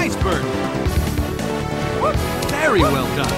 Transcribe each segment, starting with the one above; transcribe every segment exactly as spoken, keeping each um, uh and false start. Nice bird. Whoop. Very Whoop. Well done.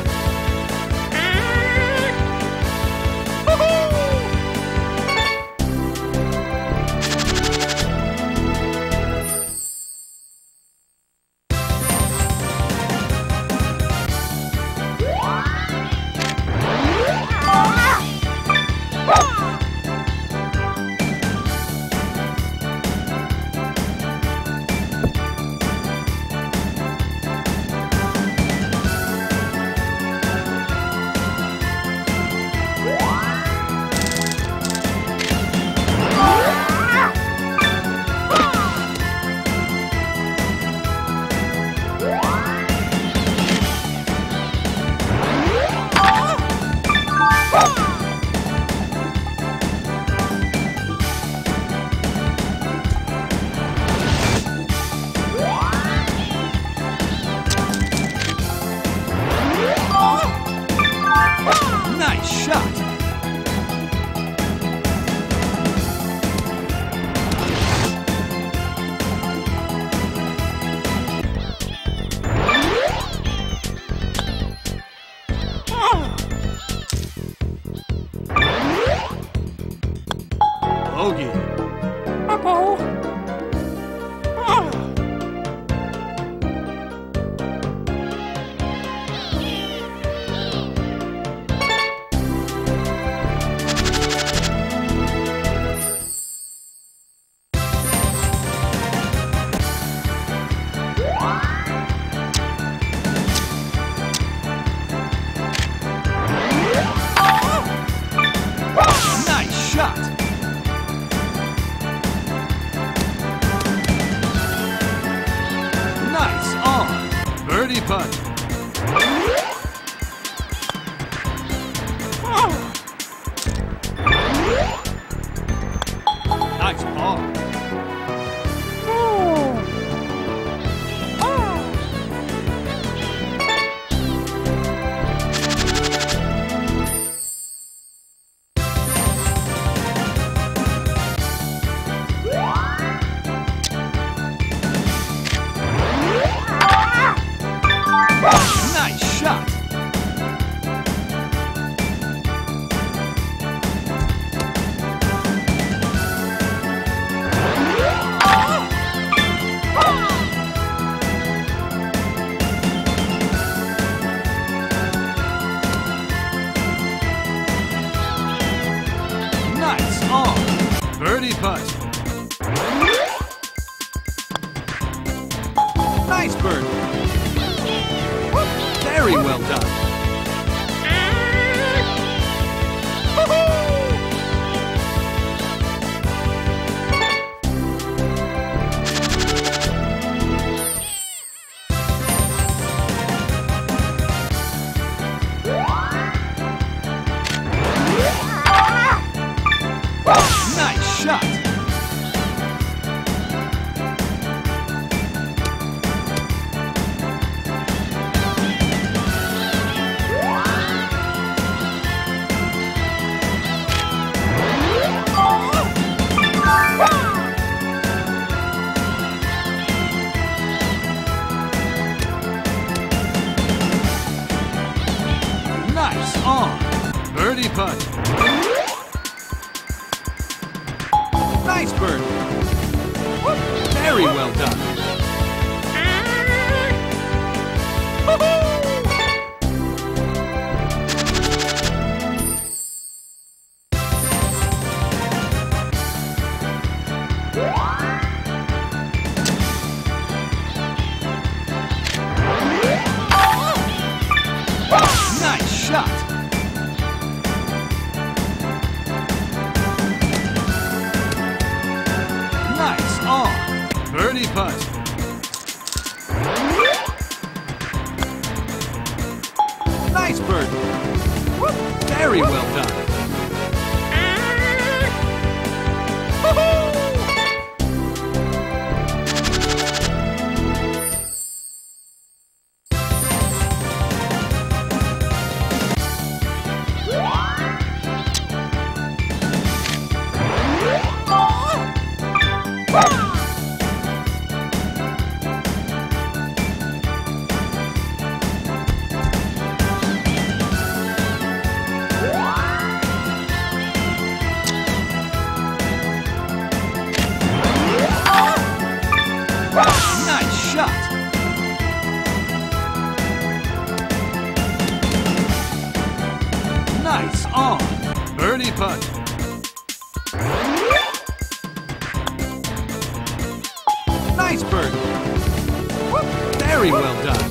iceberg. Whoop. Very Whoop. Well done.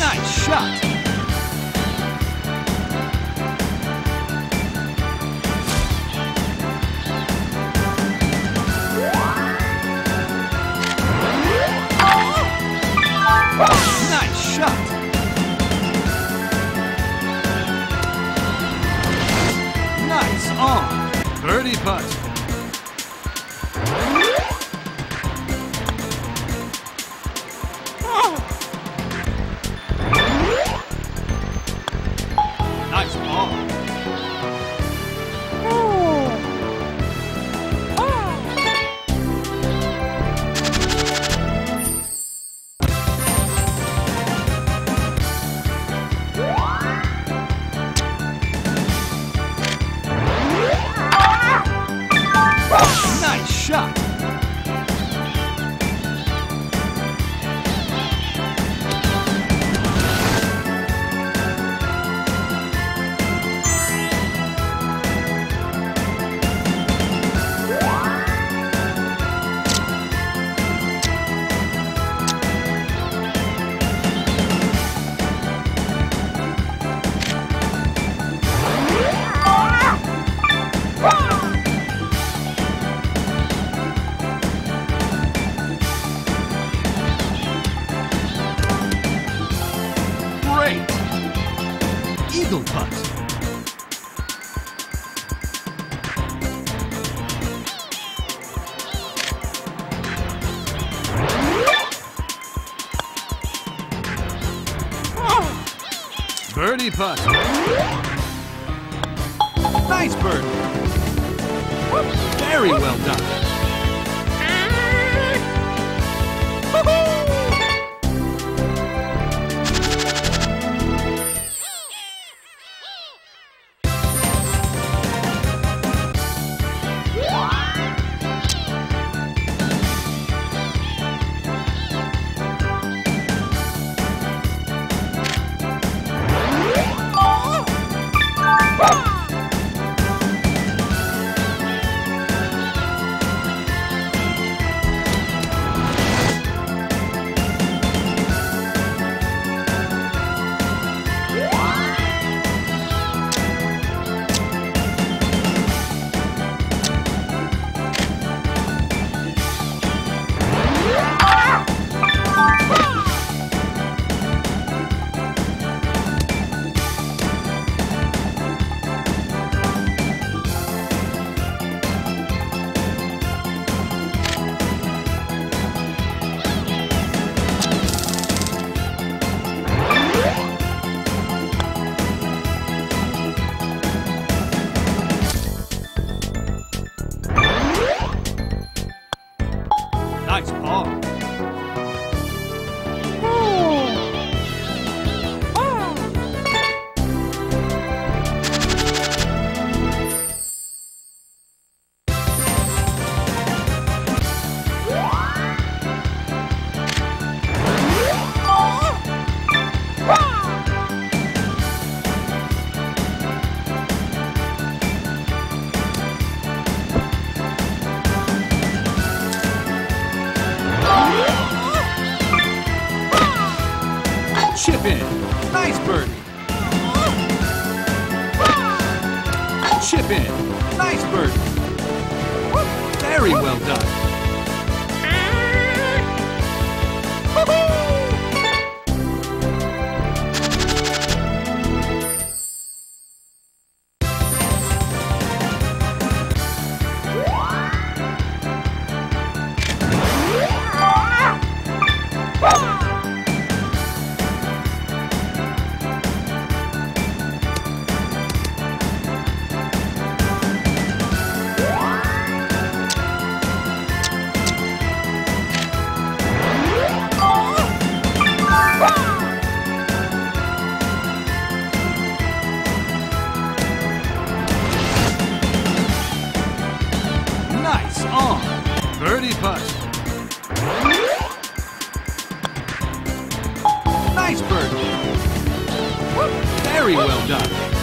Nice shot. Nice shot. Nice on. Birdie putt. Eagle putt. Birdie putt. Nice bird. Very well done. Nice ball. Oh. Chip in. Nice birdie. Chip in. Nice birdie. Very well done. done.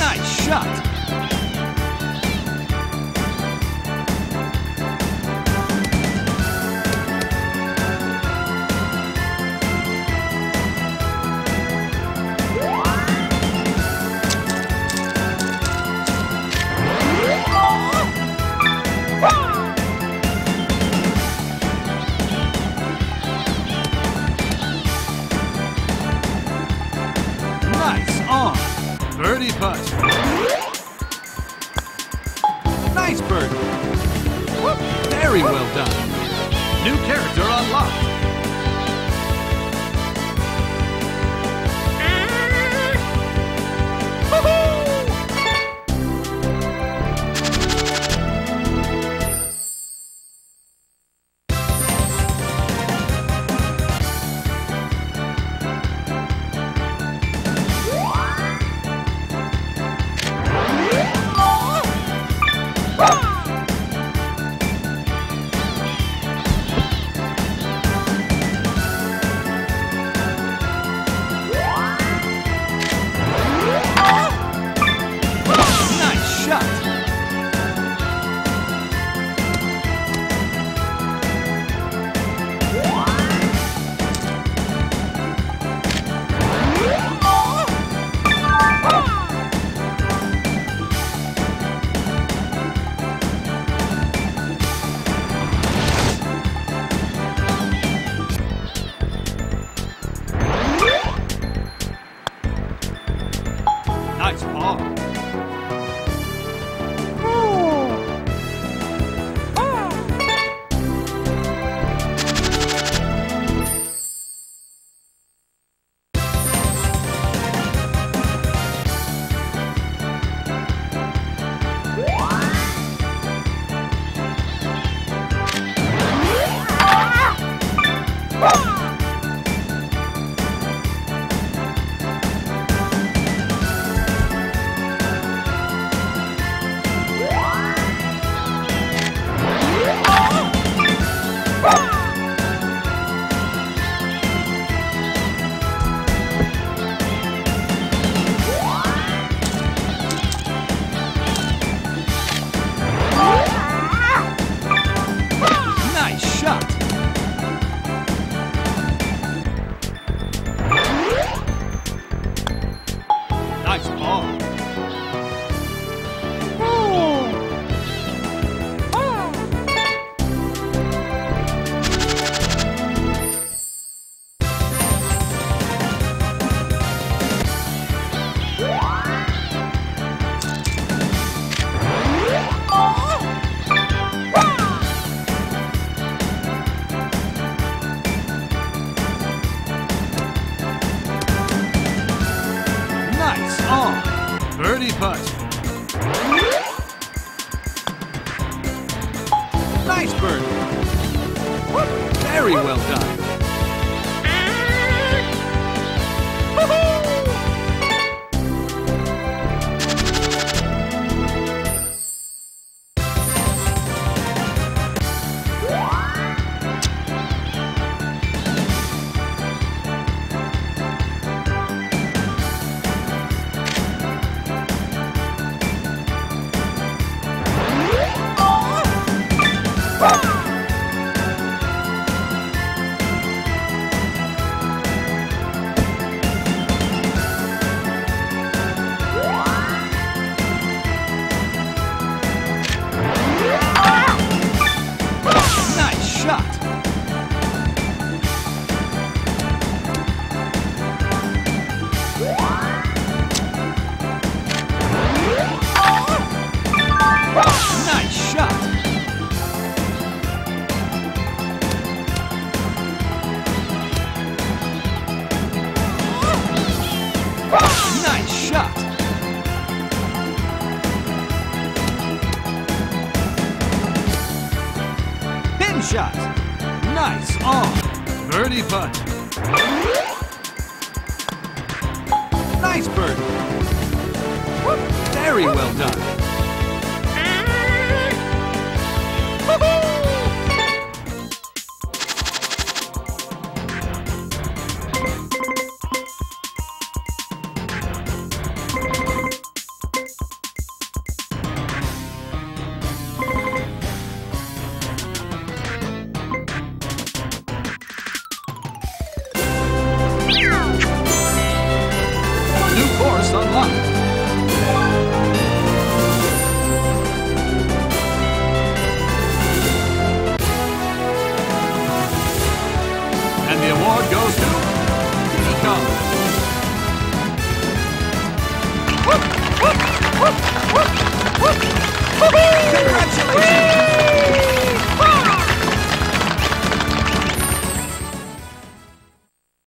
Nice shot. Very well done. Nice shot. Nice on. Birdie putt. Nice birdie. Very well done. New character unlocked. Nice ball. Oh. Oh. Birdie putt. Nice birdie. Very well done. Shot. Nice on. Birdie putt. Nice birdie. Very well done. Whoop!